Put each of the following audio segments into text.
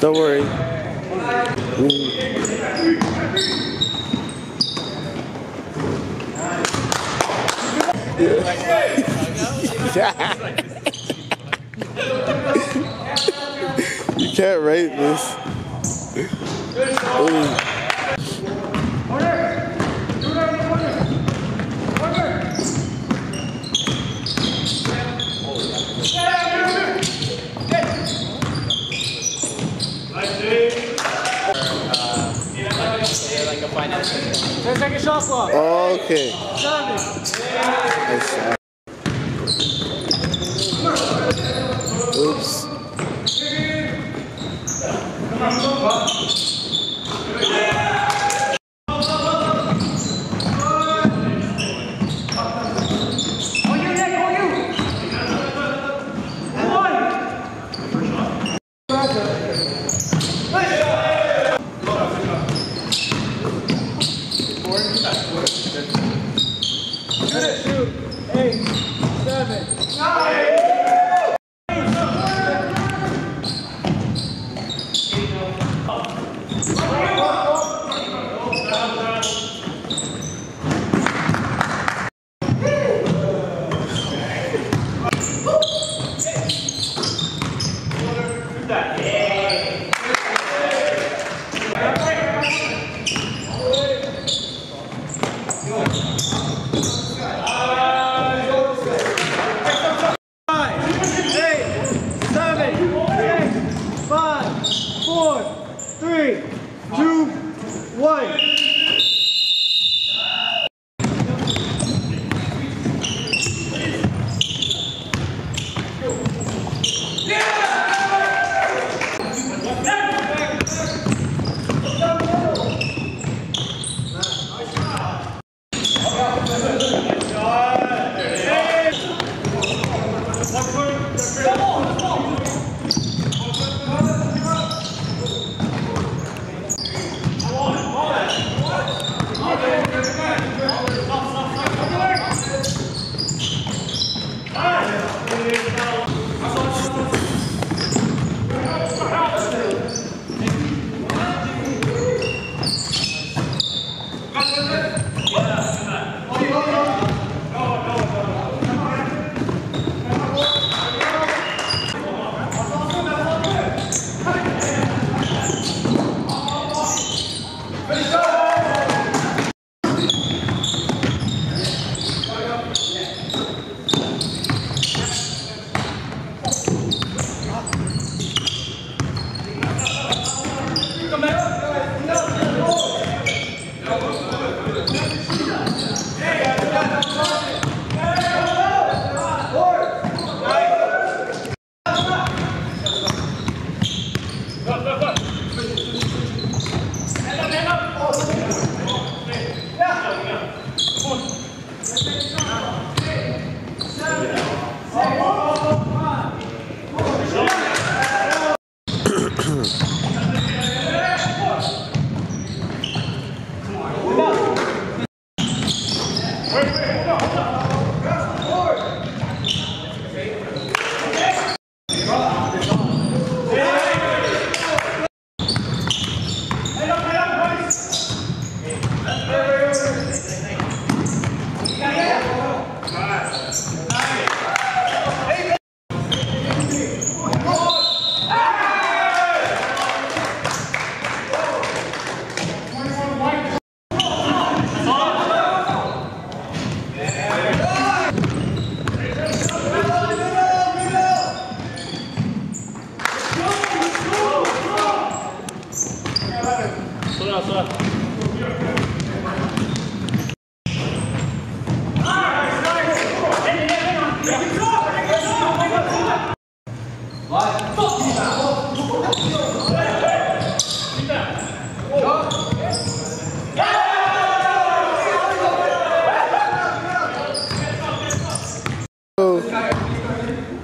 Don't worry. You can't rate this. Second shot clock. Okay. Oops.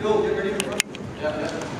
Go, get ready to run. Yeah, yeah.